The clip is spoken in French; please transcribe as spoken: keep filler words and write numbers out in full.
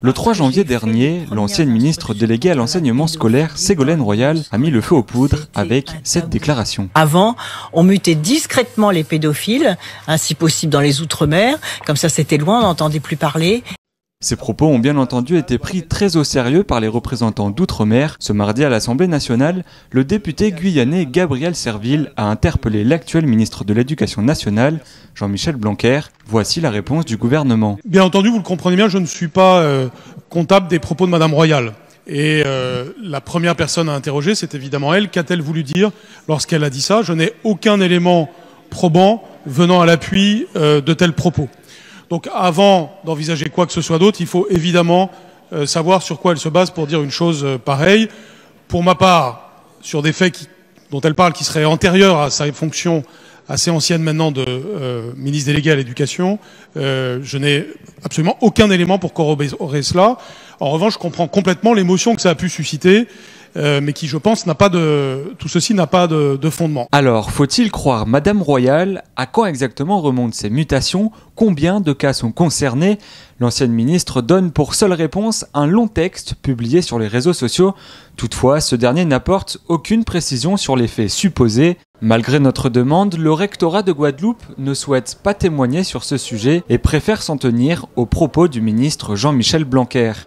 Le trois janvier dernier, l'ancienne ministre déléguée à l'enseignement scolaire, Ségolène Royal, a mis le feu aux poudres avec cette déclaration. Avant, on mutait discrètement les pédophiles, hein, si possible dans les Outre-mer, comme ça c'était loin, on n'entendait plus parler. Ces propos ont bien entendu été pris très au sérieux par les représentants d'Outre-mer. Ce mardi à l'Assemblée nationale, le député guyanais Gabriel Serville a interpellé l'actuel ministre de l'Éducation nationale, Jean-Michel Blanquer. Voici la réponse du gouvernement. Bien entendu, vous le comprenez bien, je ne suis pas euh, comptable des propos de Madame Royal. Et euh, la première personne à interroger, c'est évidemment elle. Qu'a-t-elle voulu dire lorsqu'elle a dit ça? Je n'ai aucun élément probant venant à l'appui euh, de tels propos. Donc avant d'envisager quoi que ce soit d'autre, il faut évidemment euh, savoir sur quoi elle se base pour dire une chose euh, pareille. Pour ma part, sur des faits qui, dont elle parle qui seraient antérieurs à sa fonction assez ancienne maintenant de euh, ministre délégué à l'éducation, euh, je n'ai absolument aucun élément pour corroborer cela. En revanche, je comprends complètement l'émotion que ça a pu susciter, euh, mais qui, je pense, n'a pas de tout ceci n'a pas de, de fondement. Alors, faut-il croire Madame Royal? À quand exactement remontent ces mutations? Combien de cas sont concernés? L'ancienne ministre donne pour seule réponse un long texte publié sur les réseaux sociaux. Toutefois, ce dernier n'apporte aucune précision sur les faits supposés. Malgré notre demande, le rectorat de Guadeloupe ne souhaite pas témoigner sur ce sujet et préfère s'en tenir aux propos du ministre Jean-Michel Blanquer.